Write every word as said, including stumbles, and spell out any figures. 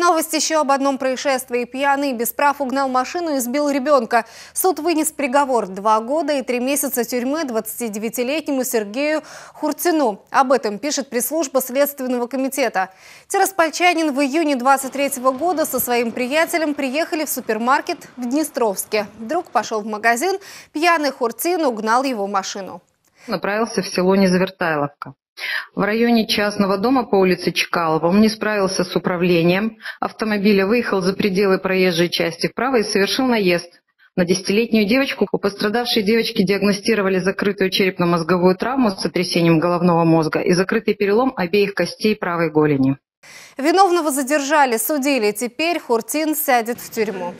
Новость еще об одном происшествии. Пьяный без прав угнал машину и сбил ребенка. Суд вынес приговор два года и три месяца тюрьмы двадцатидевятилетнему Сергею Хуртину. Об этом пишет пресс-служба Следственного комитета. Тираспольчанин в июне двадцать третьего года со своим приятелем приехали в супермаркет в Днестровске. Друг пошел в магазин, пьяный Хуртин угнал его машину. Направился в село Незвертайловка. В районе частного дома по улице Чкалова он не справился с управлением автомобиля, выехал за пределы проезжей части вправо и совершил наезд на десятилетнюю девочку. У пострадавшей девочки диагностировали закрытую черепно-мозговую травму с сотрясением головного мозга и закрытый перелом обеих костей правой голени. Виновного задержали, судили. Теперь Хуртин сядет в тюрьму.